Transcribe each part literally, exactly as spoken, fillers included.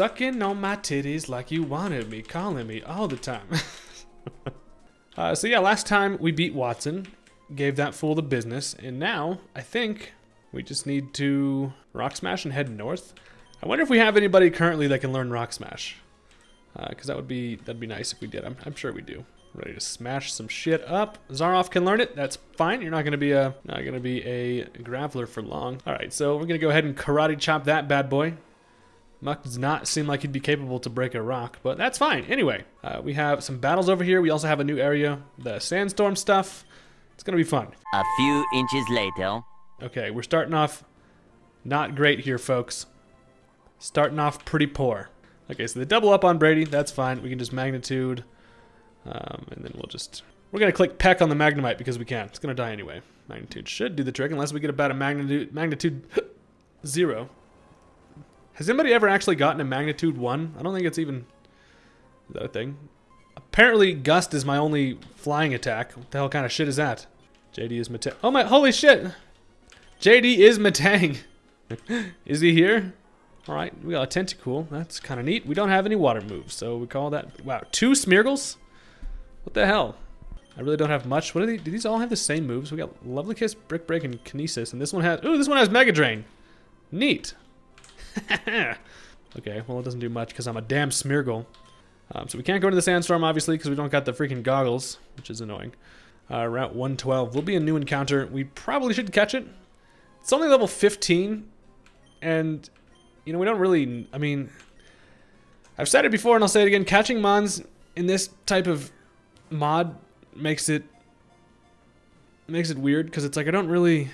Sucking on my titties like you wanted me, calling me all the time. uh, so yeah, last time we beat Watson, gave that fool the business, and now I think we just need to Rock Smash and head north. I wonder if we have anybody currently that can learn Rock Smash, because uh, that would be that'd be nice if we did. I'm, I'm sure we do. Ready to smash some shit up. Zaroff can learn it. That's fine. You're not gonna be a not gonna be a Graveler for long. All right, so we're gonna go ahead and Karate Chop that bad boy. Muck does not seem like he'd be capable to break a rock, but that's fine. Anyway, uh, we have some battles over here. We also have a new area, the Sandstorm stuff. It's gonna be fun. A few inches later. Okay, we're starting off not great here, folks. Starting off pretty poor. Okay, so they double up on Brady. That's fine. We can just Magnitude. Um, and then we'll just... We're going to click Peck on the Magnemite because we can. It's going to die anyway. Magnitude should do the trick unless we get about a Magnitude... Magnitude... zero. Has anybody ever actually gotten a Magnitude one? I don't think it's even... Is that a thing? Apparently, Gust is my only flying attack. What the hell kind of shit is that? J D is Metang. Oh my... Holy shit! J D is Metang! Is he here? Alright, we got a Tentacool. That's kind of neat. We don't have any water moves, so we call that... Wow, two Smeargles? What the hell? I really don't have much. What are they? Do these all have the same moves? We got Lovely Kiss, Brick Break, and Kinesis, and this one has... Ooh, this one has Mega Drain. Neat. Okay, well, it doesn't do much because I'm a damn Smeargle. Um, so we can't go into the Sandstorm, obviously, because we don't got the freaking goggles, which is annoying. Uh, Route one twelve will be a new encounter. We probably should catch it. It's only level fifteen, and, you know, we don't really... I mean, I've said it before, and I'll say it again. Catching mons in this type of... mod makes it makes it weird because it's like I don't really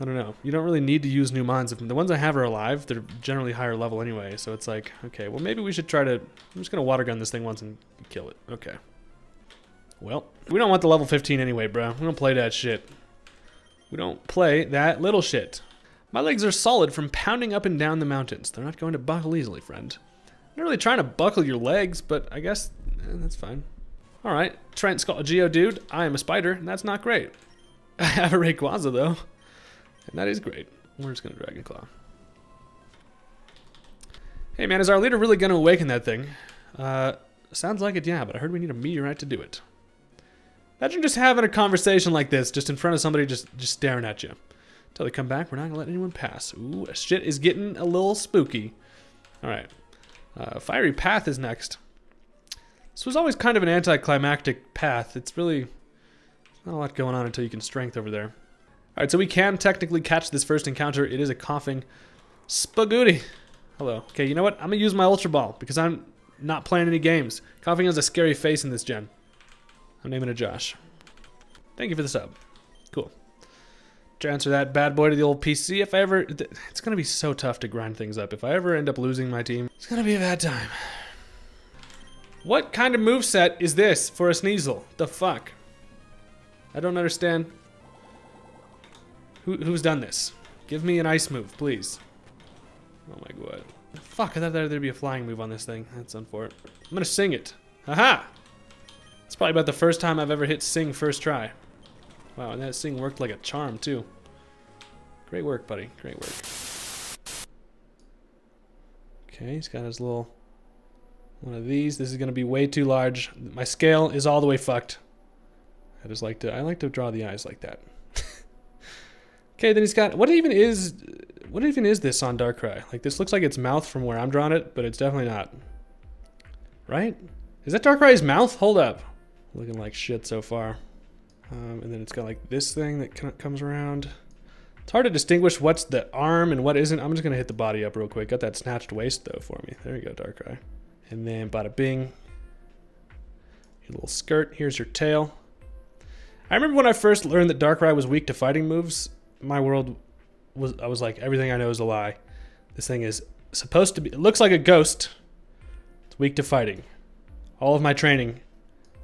I don't know you don't really need to use new mons. If the ones I have are alive, they're generally higher level anyway, so it's like, okay, well, maybe we should try to... I'm just gonna water gun this thing once and kill it. Okay, well, we don't want the level fifteen anyway, bro. We don't play that shit. We don't play that little shit. My legs are solid from pounding up and down the mountains. They're not going to buckle easily, friend. I'm not really trying to buckle your legs, but I guess eh, that's fine. Alright, Trent's got a Geodude. I am a spider, and that's not great. I have a Rayquaza, though. And that is great. We're just gonna Dragon Claw. Hey, man, is our leader really gonna awaken that thing? Uh, sounds like it, yeah, but I heard we need a meteorite to do it. Imagine just having a conversation like this, just in front of somebody just, just staring at you. Until they come back, we're not gonna let anyone pass. Ooh, shit is getting a little spooky. Alright. Uh, Fiery Path is next. This was always kind of an anticlimactic path. It's really not a lot going on until you can strength over there. Alright, so we can technically catch this first encounter. It is a Koffing. Spagooty! Hello. Okay, you know what? I'm gonna use my Ultra Ball because I'm not playing any games. Koffing has a scary face in this gen. I'm naming it Josh. Thank you for the sub. Cool. Transfer that bad boy to the old P C. If I ever... It's gonna be so tough to grind things up. If I ever end up losing my team, it's gonna be a bad time. What kind of moveset is this for a Sneasel? The fuck? I don't understand. Who, who's done this? Give me an ice move, please. Oh my god. Fuck, I thought there'd be a flying move on this thing. That's unfortunate. I'm gonna sing it. Haha! It's probably about the first time I've ever hit sing first try. Wow, and that sing worked like a charm, too. Great work, buddy. Great work. Okay, he's got his little... One of these. This is going to be way too large. My scale is all the way fucked. I just like to... I like to draw the eyes like that. Okay, then he's got... What even is... What even is this on Darkrai? Like, this looks like its mouth from where I'm drawing it, but it's definitely not. Right? Is that Darkrai's mouth? Hold up. Looking like shit so far. Um, and then it's got, like, this thing that comes around. It's hard to distinguish what's the arm and what isn't. I'm just going to hit the body up real quick. Got that snatched waist, though, for me. There you go, Darkrai. And then bada bing. Your little skirt. Here's your tail. I remember when I first learned that Darkrai was weak to fighting moves, my world was... I was like, everything I know is a lie. This thing is supposed to be... It looks like a ghost. It's weak to fighting. All of my training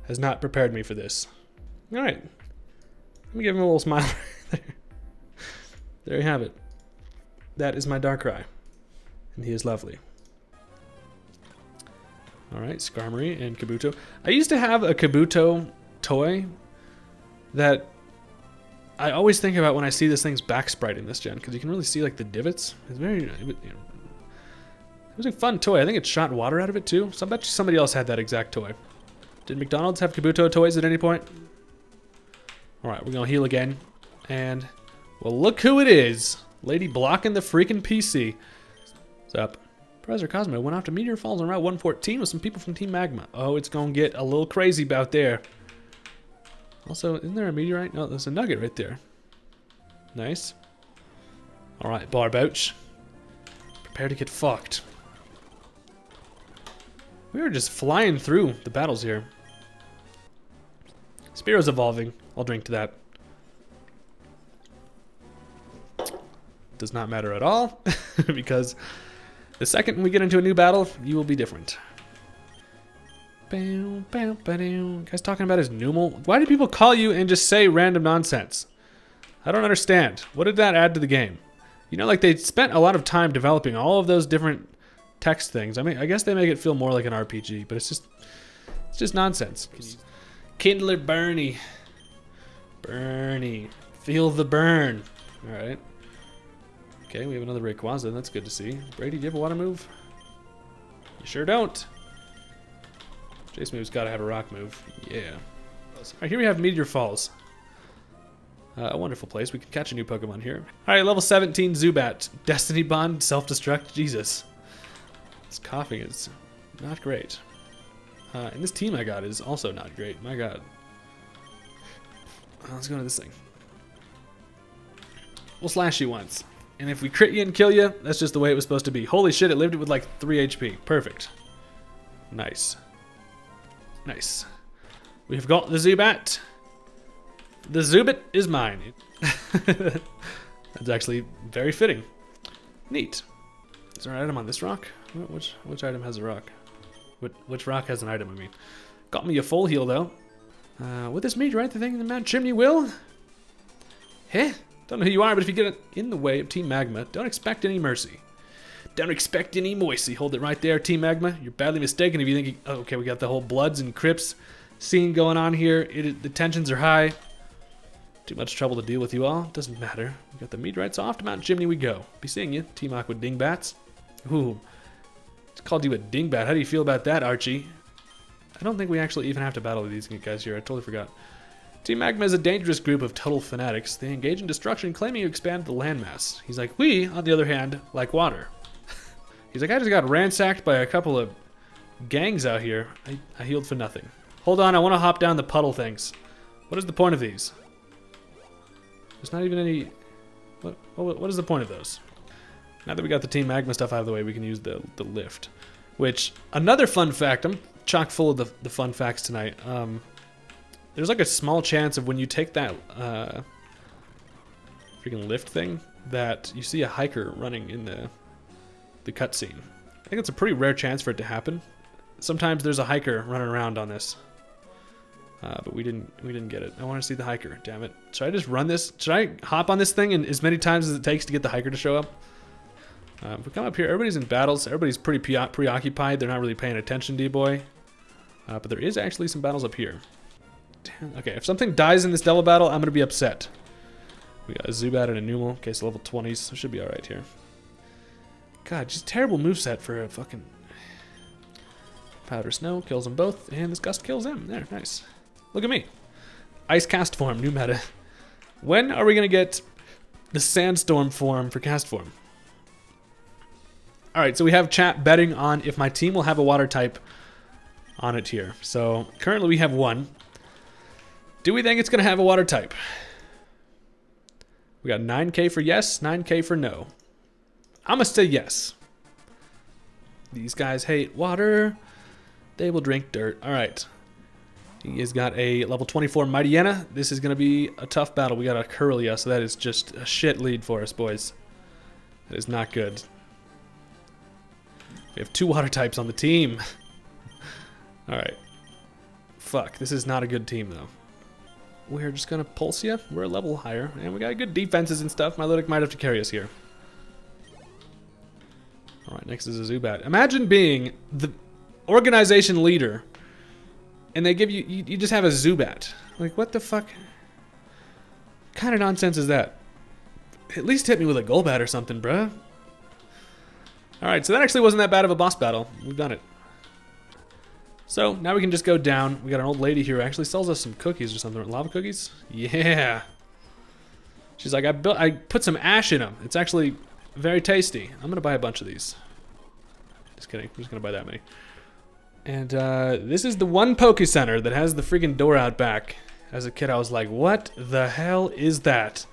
has not prepared me for this. Alright. Let me give him a little smile. There. There you have it. That is my Darkrai. And he is lovely. Alright, Skarmory and Kabuto. I used to have a Kabuto toy that I always think about when I see this thing's back sprite in this gen, because you can really see, like, the divots. It's very... It was a fun toy. I think it shot water out of it too. So I bet you somebody else had that exact toy. Did McDonald's have Kabuto toys at any point? Alright, we're gonna heal again. And, well, look who it is! Lady blocking the freaking P C. What's up? Professor Cosmo went off to Meteor Falls on Route one fourteen with some people from Team Magma. Oh, it's gonna get a little crazy about there. Also, isn't there a meteorite? No, there's a nugget right there. Nice. Alright, Barbouch. Prepare to get fucked. We are just flying through the battles here. Spearo's evolving. I'll drink to that. Does not matter at all, because the second we get into a new battle, you will be different. Bow, bow, bow, bow. Guy's talking about his Numel. Why do people call you and just say random nonsense? I don't understand. What did that add to the game? You know, like, they spent a lot of time developing all of those different text things. I mean, I guess they make it feel more like an R P G, but it's just, it's just nonsense. Kindler Bernie. Bernie. Feel the burn. Alright. Okay, we have another Rayquaza. That's good to see. Brady, do you have a water move? You sure don't. Jace move's got to have a rock move. Yeah. Alright, here we have Meteor Falls. Uh, a wonderful place. We can catch a new Pokemon here. Alright, level seventeen Zubat. Destiny Bond, Self-Destruct, Jesus. This Koffing is not great. Uh, and this team I got is also not great. My god. Let's go to this thing. We'll slash you once. And if we crit you and kill you, that's just the way it was supposed to be. Holy shit, it lived with like three H P. Perfect. Nice. Nice. We've got the Zubat. The Zubat is mine. That's actually very fitting. Neat. Is there an item on this rock? Which which item has a rock? Which, which rock has an item, I mean? Got me a full heal, though. Uh, would this meteorite the thing in the Mount Chimney will? Heh? Don't know who you are, but if you get in the way of Team Magma, don't expect any mercy. Don't expect any moisey. Hold it right there, Team Magma. You're badly mistaken if you think you... Oh, okay, we got the whole Bloods and Crips scene going on here. It, the tensions are high. Too much trouble to deal with you all. Doesn't matter. We got the meteorites off to Mount Chimney we go. Be seeing you, Team Aqua Dingbats. Ooh. It's called you a dingbat. How do you feel about that, Archie? I don't think we actually even have to battle with these guys here. I totally forgot. Team Magma is a dangerous group of total fanatics. They engage in destruction, claiming you expand the landmass. He's like, we, on the other hand, like water. He's like, I just got ransacked by a couple of gangs out here. I, I healed for nothing. Hold on, I want to hop down the puddle things. What is the point of these? There's not even any... What, what, what is the point of those? Now that we got the Team Magma stuff out of the way, we can use the, the lift. Which, another fun fact, I'm chock full of the, the fun facts tonight. Um, there's like a small chance of when you take that uh, freaking lift thing, that you see a hiker running in the, the cutscene. I think it's a pretty rare chance for it to happen. Sometimes there's a hiker running around on this. Uh, but we didn't we didn't get it. I want to see the hiker, damn it. Should I just run this? Should I hop on this thing and as many times as it takes to get the hiker to show up? Uh, if we come up here, everybody's in battles. Everybody's pretty preoccupied. They're not really paying attention, D-Boy. Uh, but there is actually some battles up here. Damn. Okay, if something dies in this devil battle, I'm going to be upset. We got a Zubat and a Numel. Okay, so level twenties. So should be alright here. God, just terrible moveset for a fucking... Powder Snow kills them both. And this Gust kills him. There, nice. Look at me. Ice Cast form, new meta. When are we going to get the Sandstorm form for Cast form? Alright, so we have chat betting on if my team will have a water type on it here. So, currently we have one. Do we think it's going to have a water type? We got nine K for yes, nine K for no. I'm going to say yes. These guys hate water. They will drink dirt. Alright. He has got a level twenty-four Mightyena. This is going to be a tough battle. We got a Kirlia, so that is just a shit lead for us, boys. That is not good. We have two water types on the team. Alright. Fuck, this is not a good team, though. We're just gonna pulse you. We're a level higher. And we got good defenses and stuff. Milotic might have to carry us here. Alright, next is a Zubat. Imagine being the organization leader, and they give you... You, you just have a Zubat. Like, what the fuck? What kind of nonsense is that? At least hit me with a Golbat or something, bruh. Alright, so that actually wasn't that bad of a boss battle. We've done it. So, now we can just go down. We got an old lady here who actually sells us some cookies or something. Lava cookies? Yeah! She's like, I built, I put some ash in them. It's actually very tasty. I'm gonna buy a bunch of these. Just kidding. I'm just gonna buy that many. And, uh, this is the one Poke Center that has the freaking door out back. As a kid, I was like, what the hell is that?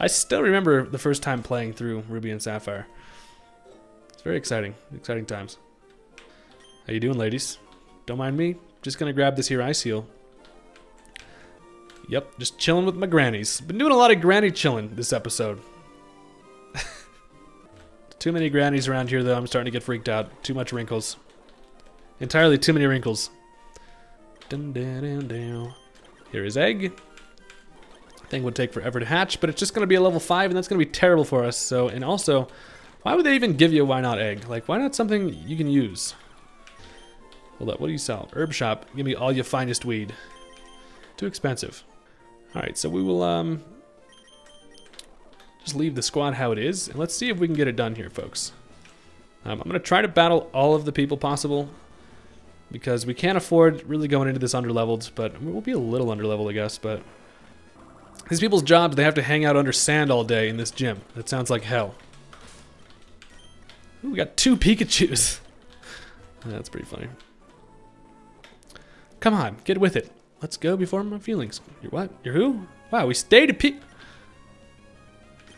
I still remember the first time playing through Ruby and Sapphire. It's very exciting. Exciting times. How you doing, ladies? Don't mind me. Just gonna grab this here ice heal. Yep, just chilling with my grannies. Been doing a lot of granny chilling this episode. Too many grannies around here, though. I'm starting to get freaked out. Too much wrinkles. Entirely too many wrinkles. Dun, dun, dun, dun. Here is egg. Thing would take forever to hatch, but it's just going to be a level five, and that's going to be terrible for us. So, and also, why would they even give you a why not egg? Like, why not something you can use? Hold up, what do you sell? Herb shop. Give me all your finest weed. Too expensive. All right, so we will um, just leave the squad how it is, and let's see if we can get it done here, folks. Um, I'm going to try to battle all of the people possible, because we can't afford really going into this underleveled, but I mean, we'll be a little underleveled, I guess, but... These people's jobs, they have to hang out under sand all day in this gym. That sounds like hell. Ooh, we got two Pikachus. That's pretty funny. Come on, get with it. Let's go before my feelings. You're what? You're who? Wow, we stayed a Pi-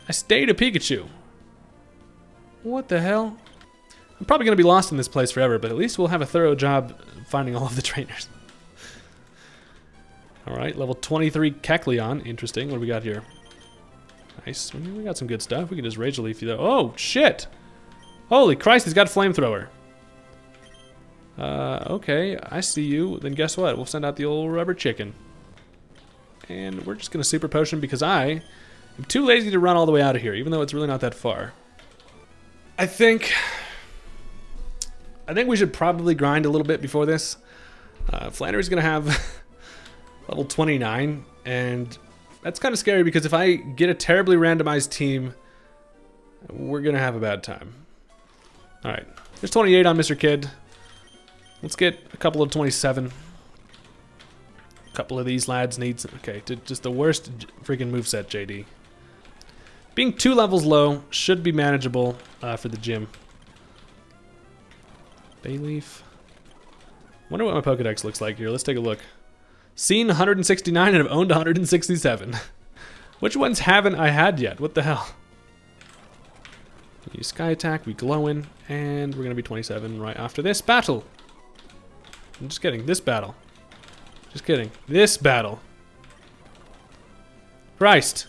I stayed a Pikachu. What the hell? I'm probably going to be lost in this place forever, but at least we'll have a thorough job finding all of the trainers. Alright, level twenty-three Cacleon. Interesting. What do we got here? Nice. We got some good stuff. We can just Rage Leaf you though. Oh, shit! Holy Christ, he's got Flamethrower. Uh, okay. I see you. Then guess what? We'll send out the old Rubber Chicken. And we're just going to Super Potion because I am too lazy to run all the way out of here, even though it's really not that far. I think... I think we should probably grind a little bit before this. Uh, Flannery's going to have... level twenty-nine, and that's kind of scary because if I get a terribly randomized team, we're gonna have a bad time. All right, there's twenty-eight on Mister Kid. Let's get a couple of twenty-seven. A couple of these lads needs okay, just the worst freaking moveset, J D. Being two levels low should be manageable uh, for the gym. Bayleaf. Wonder what my Pokedex looks like here. Let's take a look. Seen one hundred sixty-nine and have owned one hundred sixty-seven. Which ones haven't I had yet? What the hell? We use Sky Attack, we glow in, and we're going to be twenty-seven right after this battle. I'm just kidding, this battle. Just kidding, this battle. Christ.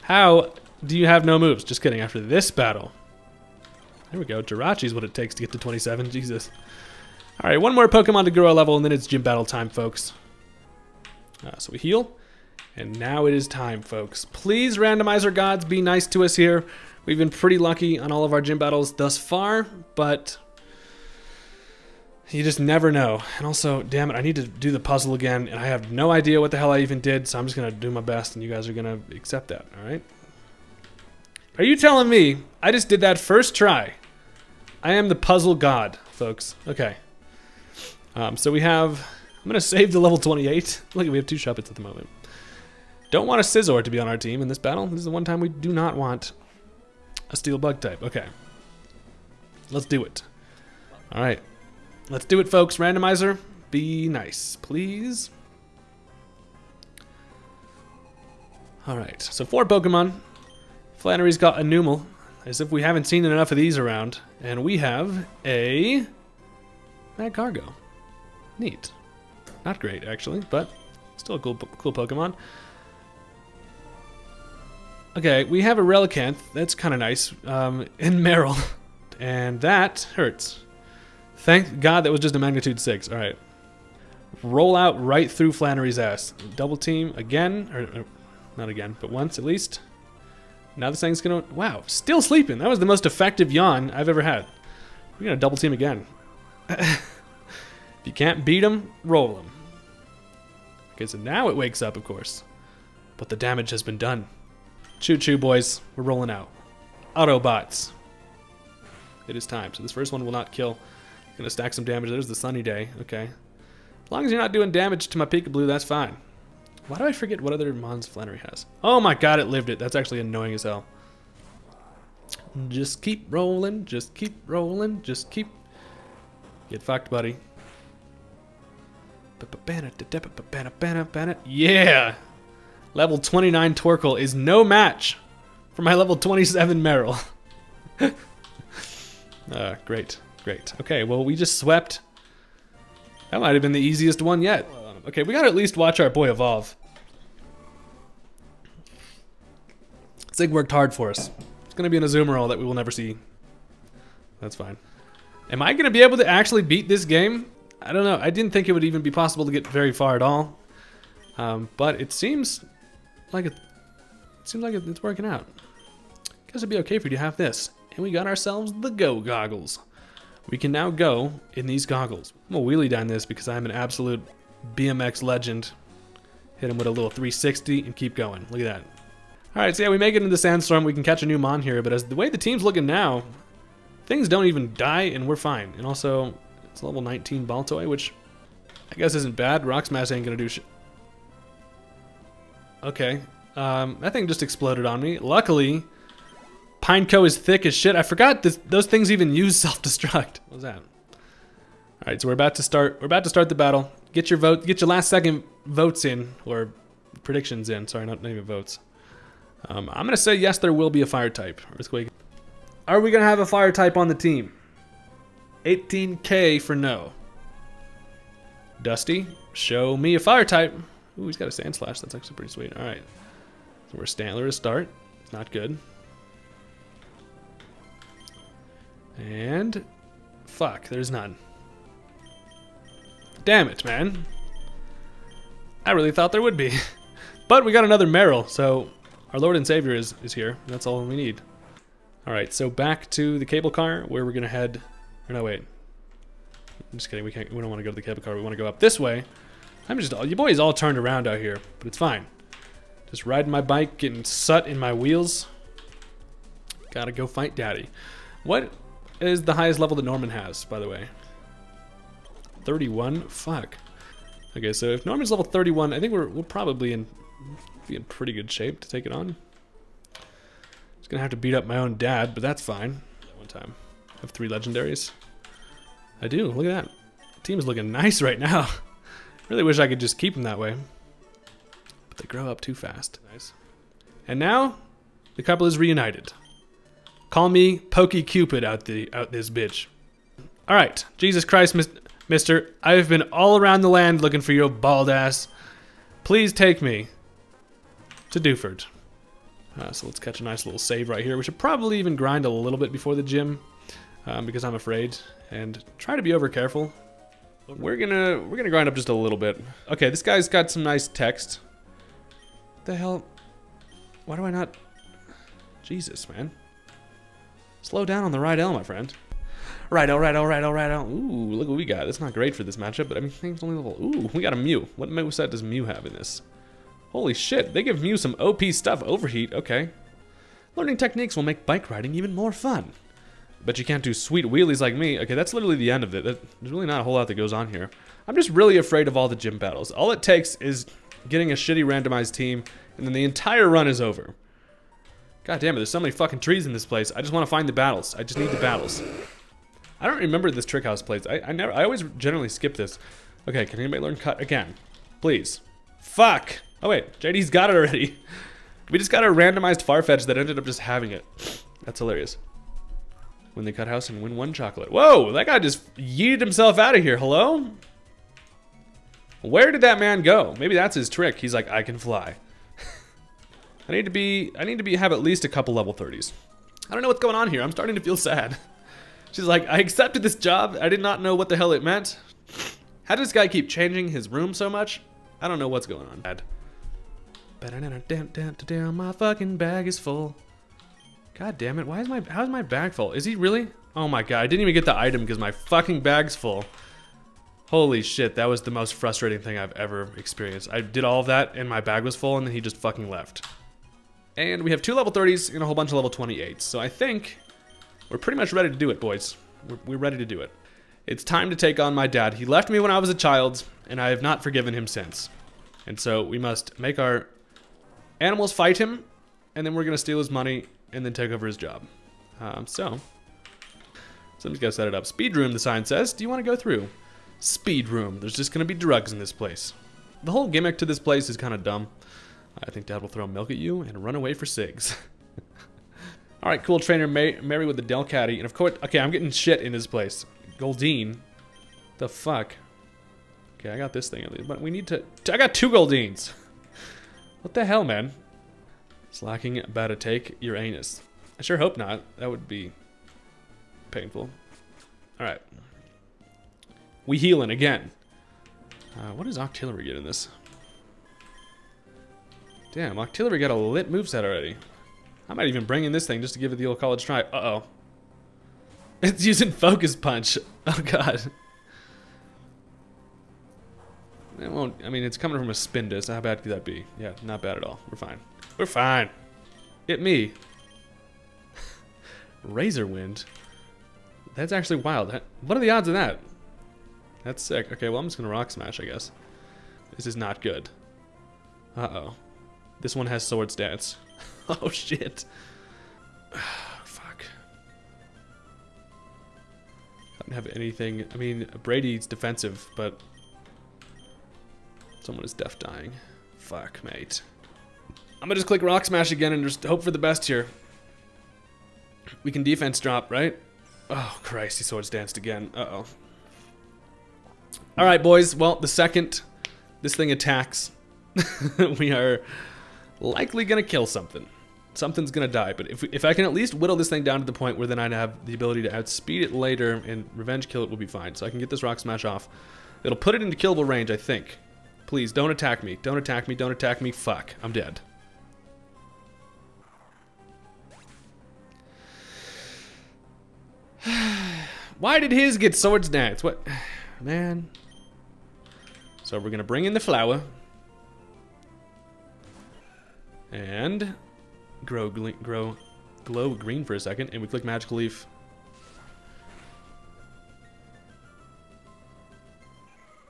How do you have no moves? Just kidding, after this battle. There we go, Jirachi's what it takes to get to twenty-seven, Jesus. Alright, one more Pokemon to grow a level, and then it's gym battle time, folks. Uh, so we heal, and now it is time, folks. Please, randomizer gods, be nice to us here. We've been pretty lucky on all of our gym battles thus far, but you just never know. And also, damn it, I need to do the puzzle again, and I have no idea what the hell I even did, so I'm just gonna do my best, and you guys are gonna accept that, alright? Are you telling me I just did that first try? I am the puzzle god, folks. Okay. Um, so we have... I'm gonna save the level twenty-eight. Look, we have two Shuppets at the moment. Don't want a Scizor to be on our team in this battle. This is the one time we do not want a Steel Bug type. Okay. Let's do it. Alright. Let's do it, folks. Randomizer, be nice, please. Alright, so four Pokemon. Flannery's got a Numel, as if we haven't seen enough of these around. And we have a... Magcargo. Neat. Not great, actually, but still a cool, cool Pokemon. Okay, we have a Relicanth. That's kind of nice. Um, and Marill. And that hurts. Thank God that was just a Magnitude six. All right. Roll out right through Flannery's ass. Double team again. Or, or not again, but once at least. Now this thing's going to... Wow, still sleeping. That was the most effective yawn I've ever had. We're going to double team again. If you can't beat him, roll him. Okay, so now it wakes up, of course. But the damage has been done. Choo-choo, boys. We're rolling out. Autobots. It is time. So this first one will not kill. Gonna stack some damage. There's the sunny day. Okay. As long as you're not doing damage to my Peekablue, that's fine. Why do I forget what other Mons Flannery has? Oh my god, it lived it. That's actually annoying as hell. Just keep rolling. Just keep rolling. Just keep... Get fucked, buddy. Yeah! Level twenty-nine Torkoal is no match for my level twenty-seven Marill. uh, great, great. Okay, well, we just swept. That might have been the easiest one yet. Okay, we gotta at least watch our boy evolve. Zig worked hard for us. It's gonna be an Azumarill that we will never see. That's fine. Am I gonna be able to actually beat this game? I don't know. I didn't think it would even be possible to get very far at all. Um, but it seems like it, it seems like it, it's working out. Guess it'd be okay for you to have this. And we got ourselves the Go Goggles. We can now go in these goggles. I'm gonna wheelie down this because I'm an absolute B M X legend. Hit him with a little three sixty and keep going. Look at that. Alright, so yeah, we make it into Sandstorm. We can catch a new Mon here, but as the way the team's looking now, things don't even die and we're fine. And also, it's level nineteen Baltoy, which I guess isn't bad. Rock Smash ain't gonna do shit. Okay, um, that thing just exploded on me. Luckily, Pineco is thick as shit. I forgot this, those things even use self-destruct. What was that? Alright, so we're about to start, we're about to start the battle. Get your vote, get your last second votes in, or predictions in, sorry, not, not even votes. Um, I'm gonna say yes, there will be a fire type. Earthquake. Are we gonna have a fire type on the team? eighteen K for no. Dusty, show me a fire type. Ooh, he's got a Sand Slash, that's actually pretty sweet. Alright, so we're Stantler to start, not good. And, fuck, there's none. Damn it, man. I really thought there would be. But we got another Marill, so our Lord and Savior is, is here. That's all we need. Alright, so back to the cable car, where we're gonna head... Or no, wait. I'm just kidding, we can't. We don't want to go to the cable car, we want to go up this way. I'm just, your boy's all turned around out here, but it's fine. Just riding my bike, getting sut in my wheels. Gotta go fight daddy. What is the highest level that Norman has, by the way? thirty-one? Fuck. Okay, so if Norman's level thirty-one, I think we're, we're probably in, be in pretty good shape to take it on. Just gonna have to beat up my own dad, but that's fine. That one time. I have three legendaries. I do, look at that. The team's looking nice right now. Really wish I could just keep them that way. But they grow up too fast. Nice. And now, the couple is reunited. Call me Pokecupid out the out this bitch. Alright, Jesus Christ, mis mister, I've been all around the land looking for your bald ass. Please take me to Dewford. Uh, so let's catch a nice little save right here. We should probably even grind a little bit before the gym, um, because I'm afraid. And try to be over careful. We're gonna we're gonna grind up just a little bit. Okay, this guy's got some nice text. What the hell? Why do I not? Jesus, man. Slow down on the Rydell, my friend. Rydell, Rydell, Rydell, Rydell. Ooh, look what we got. That's not great for this matchup, but I mean, things only level. Ooh, we got a Mew. What moveset does Mew have in this? Holy shit, they give Mew some O P stuff. Overheat, okay. Learning techniques will make bike riding even more fun. But you can't do sweet wheelies like me. Okay, that's literally the end of it. That, there's really not a whole lot that goes on here. I'm just really afraid of all the gym battles. All it takes is getting a shitty randomized team, and then the entire run is over. God damn it, there's so many fucking trees in this place. I just want to find the battles. I just need the battles. I don't remember this Trickhouse place. I, I never. I always generally skip this. Okay, can anybody learn cut again? Please. Fuck! Oh wait, J D's got it already. We just got a randomized Farfetch'd that ended up just having it. That's hilarious. Win the cut house and win one chocolate. Whoa, that guy just yeeted himself out of here. Hello? Where did that man go? Maybe that's his trick. He's like, I can fly. I need to be, I need to be, have at least a couple level thirties. I don't know what's going on here. I'm starting to feel sad. She's like, I accepted this job. I did not know what the hell it meant. How does this guy keep changing his room so much? I don't know what's going on. Bad. My fucking bag is full. God damn it, why is my, how is my bag full? Is he really? Oh my god, I didn't even get the item because my fucking bag's full. Holy shit, that was the most frustrating thing I've ever experienced. I did all of that and my bag was full and then he just fucking left. And we have two level thirties and a whole bunch of level twenty-eights. So I think We're pretty much ready to do it, boys. We're, we're ready to do it. It's time to take on my dad. He left me when I was a child, and I have not forgiven him since. And so we must make our animals fight him, and then we're going to steal his money and then take over his job. Um, so, somebody's got to set it up. Speed room, the sign says. Do you want to go through? Speed room. There's just going to be drugs in this place. The whole gimmick to this place is kind of dumb. I think Dad will throw milk at you and run away for cigs. All right, cool trainer, Mary, Mary with the Delcatty. And of course, okay, I'm getting shit in this place. Goldeen. The fuck? Okay, I got this thing at least, but we need to... I got two Goldeens! What the hell, man? Slacking about to take your anus. I sure hope not. That would be... painful. Alright. We healing again. Uh, what does Octillery get in this? Damn, Octillery got a lit moveset already. I might even bring in this thing just to give it the old college try. Uh-oh. It's using Focus Punch. Oh, God. It won't, I mean, it's coming from a Spindus. How bad could that be? Yeah, not bad at all. We're fine. We're fine. Hit me. Razor Wind. That's actually wild. What are the odds of that? That's sick. Okay, well, I'm just going to Rock Smash, I guess. This is not good. Uh-oh. This one has Swords Dance. Oh, shit. Fuck. I don't have anything. I mean, Brady's defensive, but... someone is deaf dying. Fuck, mate. I'm gonna just click Rock Smash again and just hope for the best here. We can defense drop, right? Oh, Christ, he Swords Danced again. Uh-oh. Alright, boys. Well, the second this thing attacks, we are likely gonna kill something. Something's gonna die, but if, we, if I can at least whittle this thing down to the point where then I'd have the ability to outspeed it later and revenge kill it, will be fine. So I can get this Rock Smash off. It'll put it into killable range, I think. Please, don't attack me. Don't attack me. Don't attack me. Fuck. I'm dead. Why did his get Swords Dance? What? Man. So we're gonna bring in the flower. And... grow, grow, glow green for a second. And we click Magical Leaf.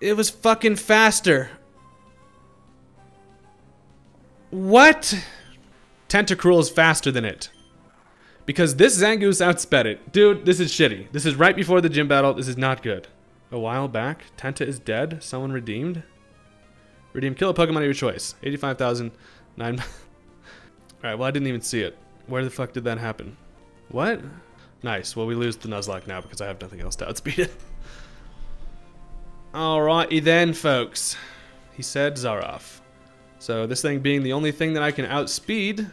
It was fucking faster. What? Tentacruel is faster than it. Because this Zangoose outsped it. Dude, this is shitty. This is right before the gym battle. This is not good. A while back, Tenta is dead. Someone redeemed. Redeem. Kill a Pokemon of your choice. eighty-five thousand nine... Alright, well I didn't even see it. Where the fuck did that happen? What? Nice. Well, we lose the Nuzlocke now because I have nothing else to outspeed it. Alrighty then, folks. He said Zaroff. So this thing being the only thing that I can outspeed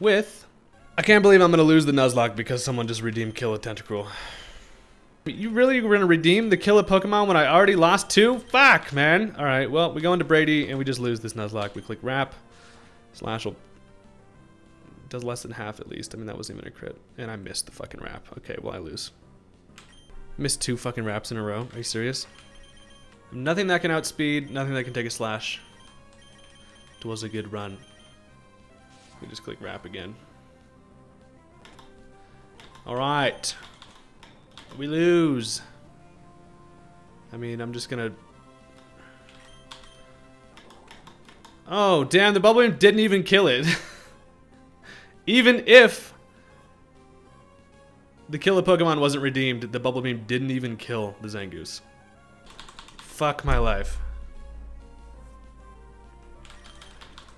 with, I can't believe I'm gonna lose the Nuzlocke because someone just redeemed Kill a Tentacruel. You really were gonna redeem the Kill a Pokemon when I already lost two? Fuck, man! Alright, well, we go into Brady and we just lose this Nuzlocke. We click Wrap. Slash will... does less than half at least. I mean, that wasn't even a crit. And I missed the fucking Wrap. Okay, well, I lose. Missed two fucking Wraps in a row. Are you serious? Nothing that can outspeed, nothing that can take a slash. It was a good run. We just click Wrap again. Alright. We lose. I mean, I'm just gonna... oh, damn, the bubble beam didn't even kill it. Even if the Kill a Pokemon wasn't redeemed, the bubble beam didn't even kill the Zangoose. Fuck my life.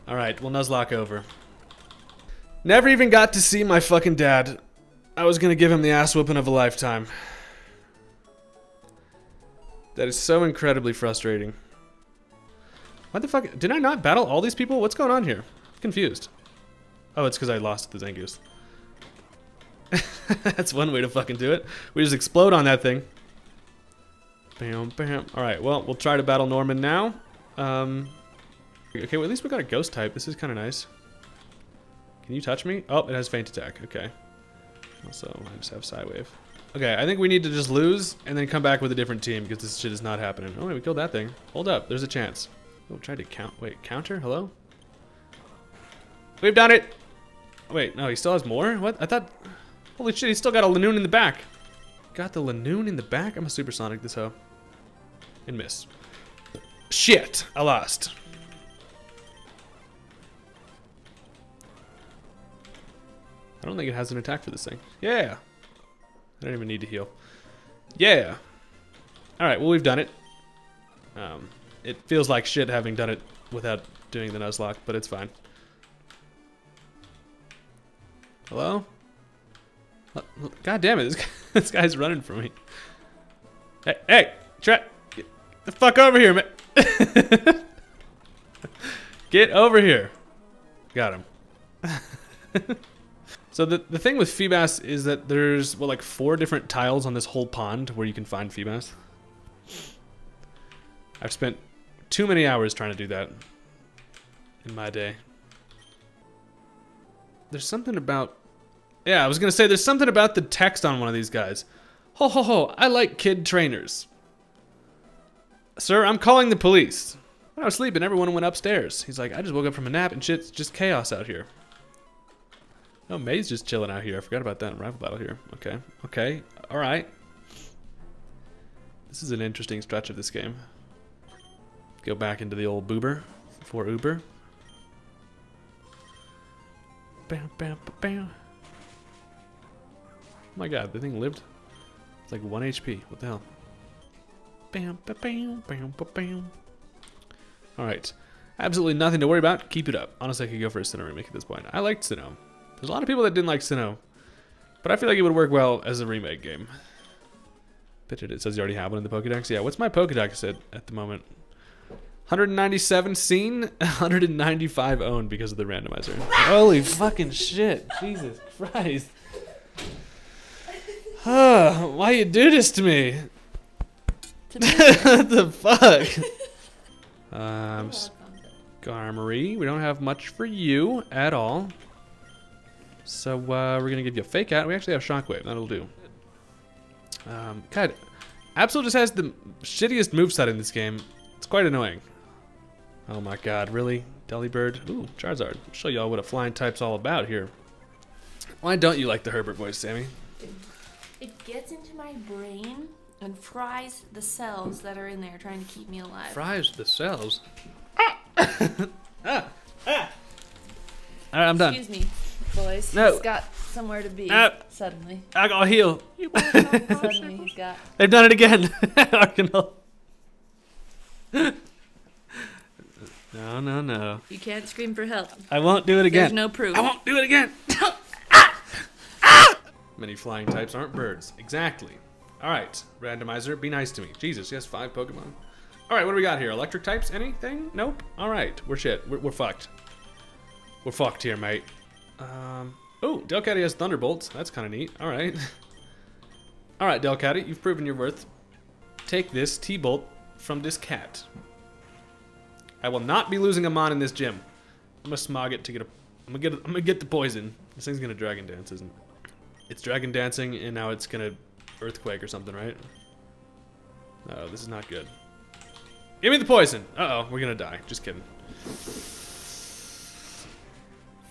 Alright, well, Nuzlocke over. Never even got to see my fucking dad. I was gonna give him the ass whooping of a lifetime. That is so incredibly frustrating. What the fuck? Did I not battle all these people? What's going on here? I'm confused. Oh, it's because I lost the Zangoose. That's one way to fucking do it. We just explode on that thing. Bam, bam. Alright, well, we'll try to battle Norman now. Um, okay, well, at least we got a ghost type. This is kind of nice. Can you touch me? Oh, it has Faint Attack. Okay. Also, I just have Psywave. Okay, I think we need to just lose and then come back with a different team because this shit is not happening. Oh, wait, we killed that thing. Hold up, there's a chance. Oh, try to count. Wait, counter? Hello? We've done it! Wait, no, he still has more? What? I thought... Holy shit, he's still got a Lanoon in the back. Got the Lanoon in the back? I'm a supersonic this hoe. And miss. Shit, I lost. I don't think it has an attack for this thing. Yeah. I don't even need to heal. Yeah. Alright, well, we've done it. Um, it feels like shit having done it without doing the Nuzlocke, but it's fine. Hello? God damn it, this, guy, this guy's running from me. Hey, hey, try, get the fuck over here, man. Get over here. Got him. So the, the thing with Feebas is that there's, well, like four different tiles on this whole pond where you can find Feebas. I've spent too many hours trying to do that in my day. There's something about... Yeah, I was going to say, there's something about the text on one of these guys. Ho ho ho, I like kid trainers. Sir, I'm calling the police. When I was sleeping, everyone went upstairs. He's like, I just woke up from a nap and shit's just chaos out here. Oh, May's just chilling out here. I forgot about that in Rival Battle here. Okay, okay, alright. This is an interesting stretch of this game. Go back into the old boober for Uber. Bam, bam, bam. Oh my god, the thing lived. It's like one H P. What the hell? Bam, ba, bam, bam, ba, bam. Alright. Absolutely nothing to worry about. Keep it up. Honestly, I could go for a Sinnoh remake at this point. I liked Sinnoh. There's a lot of people that didn't like Sinnoh. But I feel like it would work well as a remake game. Bitch, it says you already have one in the Pokedex. Yeah, what's my Pokedex at, at the moment? one hundred ninety-seven seen, one hundred ninety-five owned because of the randomizer. Holy fucking shit. Jesus Christ. Huh, why you do this to me? To me. What the fuck? um, Skarmory, we don't have much for you at all. So uh, we're gonna give you a fake out. We actually have Shockwave, that'll do. Um, God, Absol just has the shittiest moveset in this game. It's quite annoying. Oh my god, really? Delibird? Ooh, Charizard. I'll show y'all what a flying type's all about here. Why don't you like the Herbert voice, Sammy? It gets into my brain and fries the cells that are in there trying to keep me alive. Fries the cells? Ah! ah! Ah! Alright, I'm done. Excuse me, boys. No. He's got somewhere to be, ah. Suddenly. I'll heal. Suddenly he's got... They've done it again. Arcanal. No, no, no. You can't scream for help. I won't do it again. There's no proof. I won't do it again. Many flying types aren't birds. Exactly. Alright, randomizer, be nice to me. Jesus, yes, five Pokemon. Alright, what do we got here? Electric types? Anything? Nope. Alright, we're shit. We're, we're fucked. We're fucked here, mate. Um, oh, Delcatty has Thunderbolts. That's kind of neat. Alright. Alright, Delcatty, you've proven your worth. Take this T-Bolt from this cat. I will not be losing a Mon in this gym. I'm gonna smog it to get a... I'm gonna get, a, I'm gonna get the poison. This thing's gonna Dragon Dance, isn't it? It's Dragon Dancing, and now it's gonna Earthquake or something, right? Oh, this is not good. Give me the poison! Uh-oh, we're gonna die. Just kidding.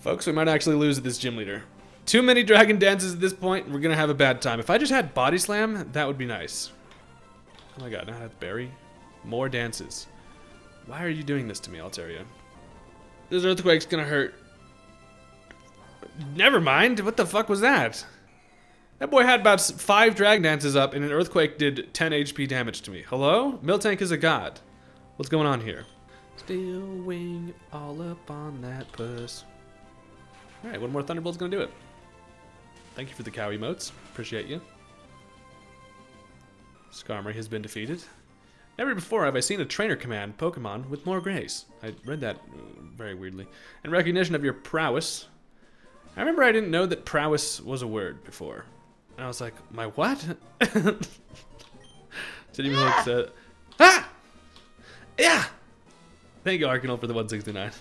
Folks, we might actually lose at this gym leader. Too many Dragon Dances at this point, we're gonna have a bad time. If I just had Body Slam, that would be nice. Oh my god, now I have Berry. More dances. Why are you doing this to me, Altaria? This Earthquake's gonna hurt. Never mind, what the fuck was that? That boy had about five Dragon Dances up, and an Earthquake did ten H P damage to me. Hello? Miltank is a god. What's going on here? Steel wing all up on that puss. Alright, one more Thunderbolt's gonna do it. Thank you for the cow emotes. Appreciate you. Skarmory has been defeated. Never before have I seen a trainer command Pokemon with more grace. I read that very weirdly. In recognition of your prowess... I remember I didn't know that prowess was a word before. And I was like, my what? Didn't even look at it. Ah! Yeah! Thank you, Arcanal, for the one sixty-nine.